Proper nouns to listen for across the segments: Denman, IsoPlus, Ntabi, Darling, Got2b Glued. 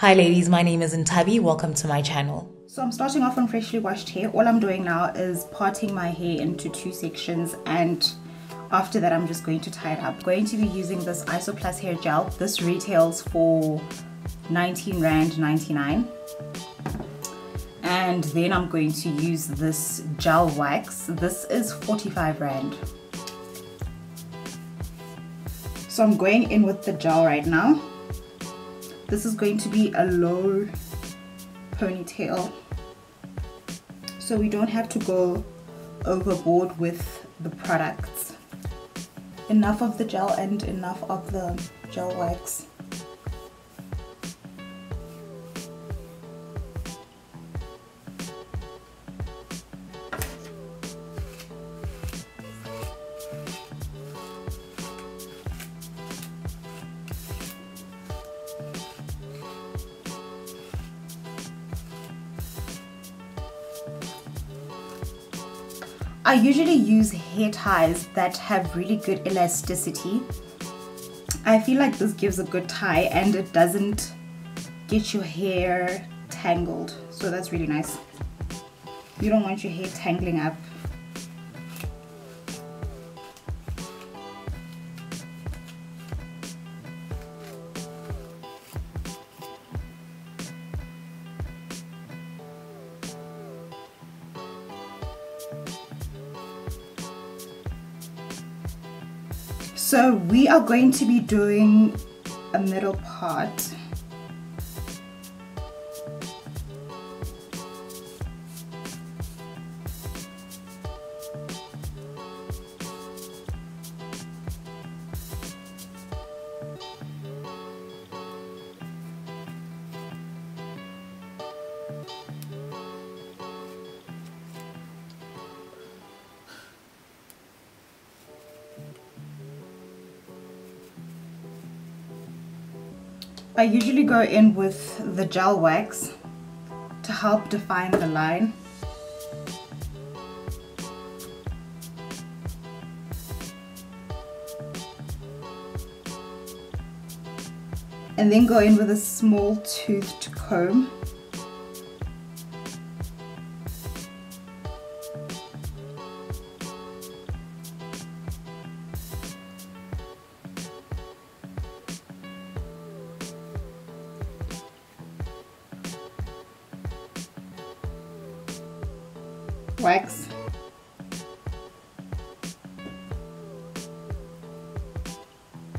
Hi ladies, my name is Ntabi. Welcome to my channel. So I'm starting off on freshly washed hair. All I'm doing now is parting my hair into two sections, and after that I'm just going to tie it up. I'm going to be using this IsoPlus hair gel. This retails for 19.99 rand. And then I'm going to use this gel wax. This is 45 rand. So I'm going in with the gel right now. This is going to be a low ponytail, so we don't have to go overboard with the products. Enough of the gel and enough of the gel wax. I usually use hair ties that have really good elasticity. I feel like this gives a good tie and it doesn't get your hair tangled, so that's really nice. You don't want your hair tangling up. So we are going to be doing a middle part. I usually go in with the gel wax to help define the line. And then go in with a small toothed comb. Wax.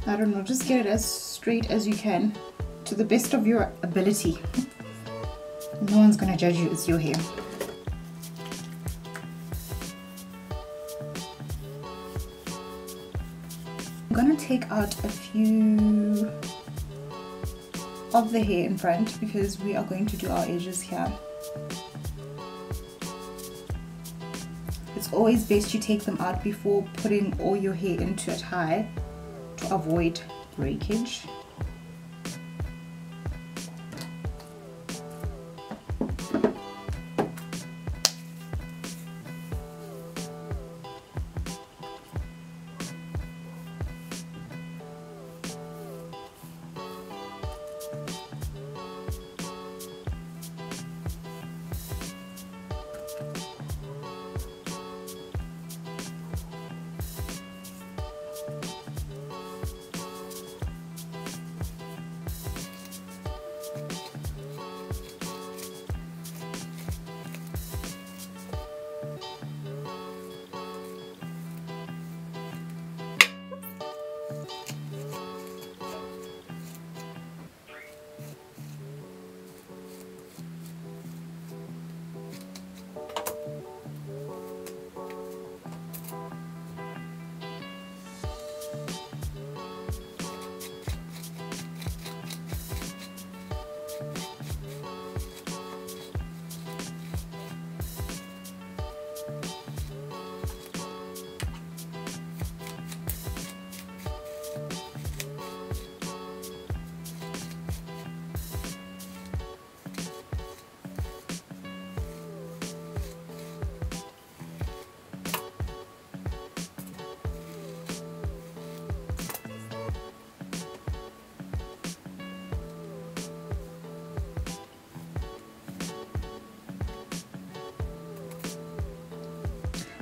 I don't know, just get it as straight as you can to the best of your ability. No one's gonna judge you, it's your hair. I'm gonna take out a few of the hair in front because we are going to do our edges here. It's always best you take them out before putting all your hair into a tie to avoid breakage.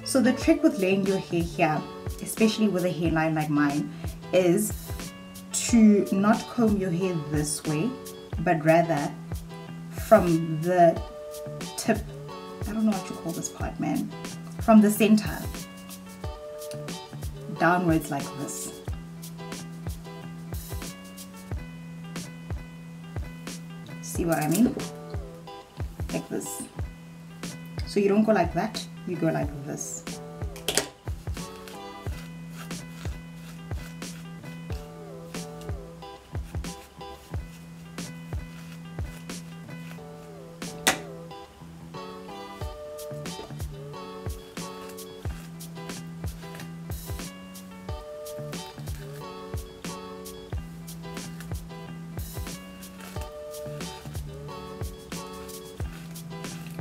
So the trick with laying your hair here, especially with a hairline like mine, is to not comb your hair this way, but rather from the tip, I don't know what you call this part, man, from the center downwards like this. See what I mean? Like this. So you don't go like that, you go like this.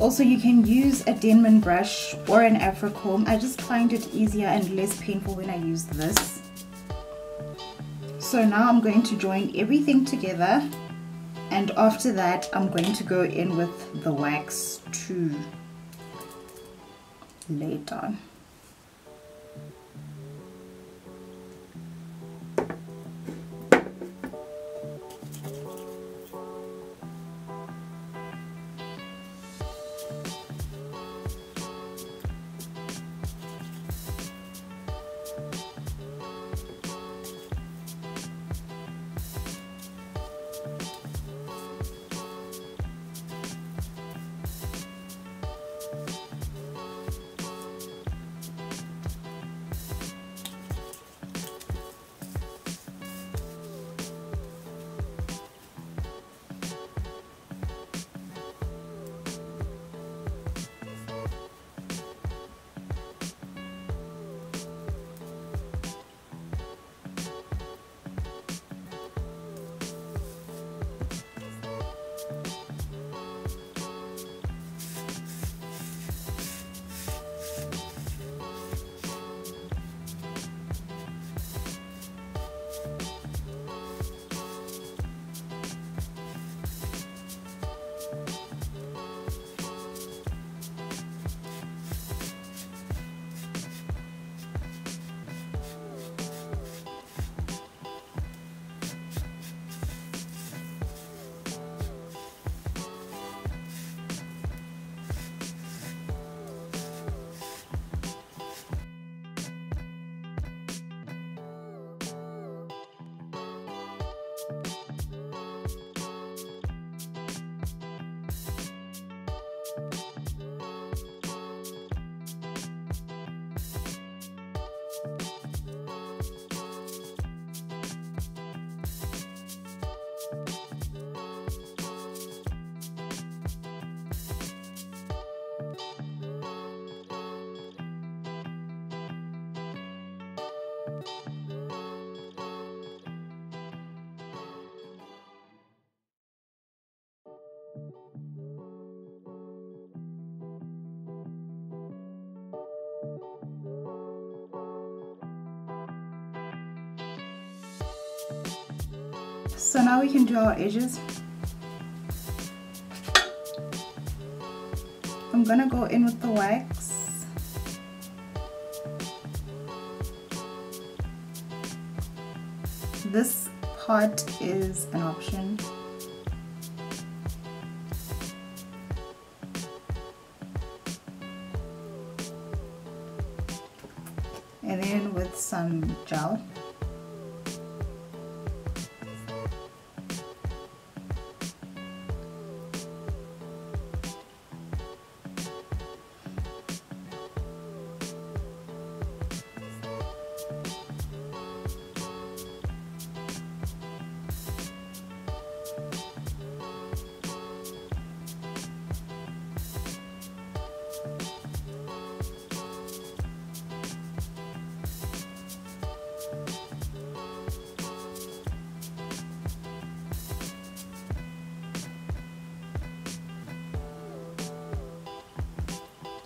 Also, you can use a Denman brush or an Afro comb. I just find it easier and less painful when I use this. So now I'm going to join everything together, and after that I'm going to go in with the wax to lay it down. So now we can do our edges. I'm gonna go in with the wax. This part is an option. And then with some gel.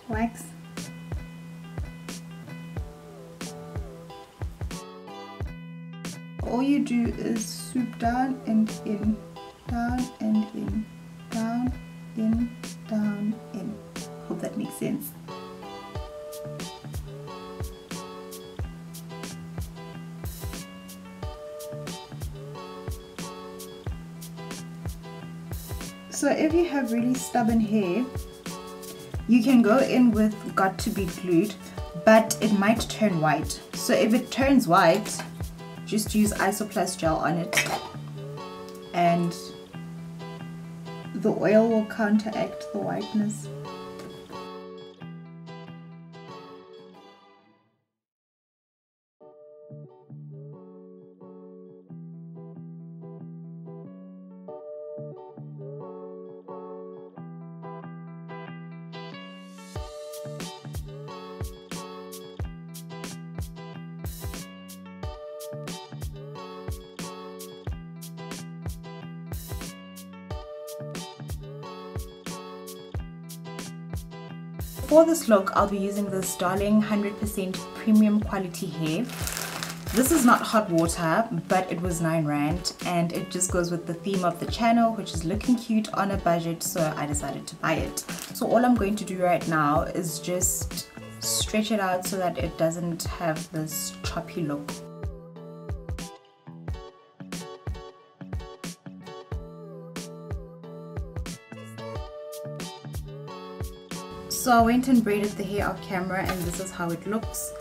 Wax. All you do is swoop down and in, down and in, down, in, down, in. Hope that makes sense. So if you have really stubborn hair, you can go in with Got2b Glued, but it might turn white. So if it turns white, just use IsoPlus gel on it and the oil will counteract the whiteness. For this look, I'll be using this Darling 100% premium quality hair. This is not hot water, but it was 9 rand and it just goes with the theme of the channel, which is looking cute on a budget, so I decided to buy it. So all I'm going to do right now is just stretch it out so that it doesn't have this choppy look. So I went and braided the hair off camera and this is how it looks.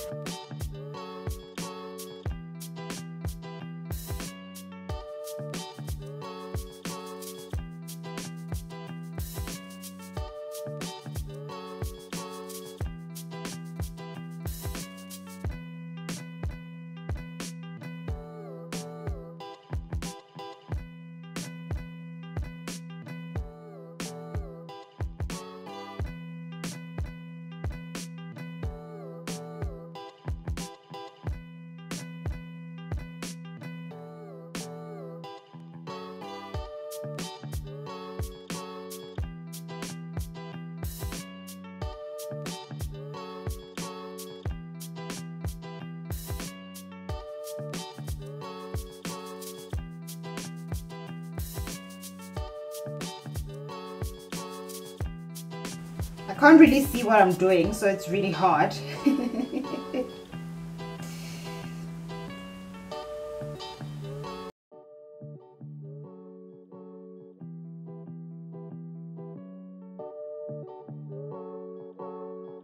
I can't really see what I'm doing, so it's really hard.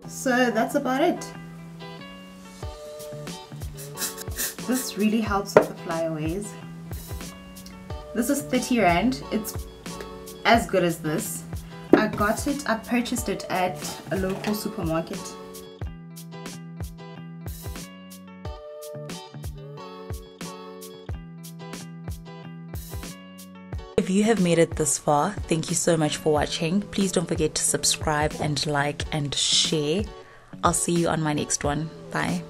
So that's about it. This really helps with the flyaways. This is 30 rand. It's as good as this. I purchased it at a local supermarket. If you have made it this far, thank you so much for watching. Please don't forget to subscribe and like and share. I'll see you on my next one. Bye.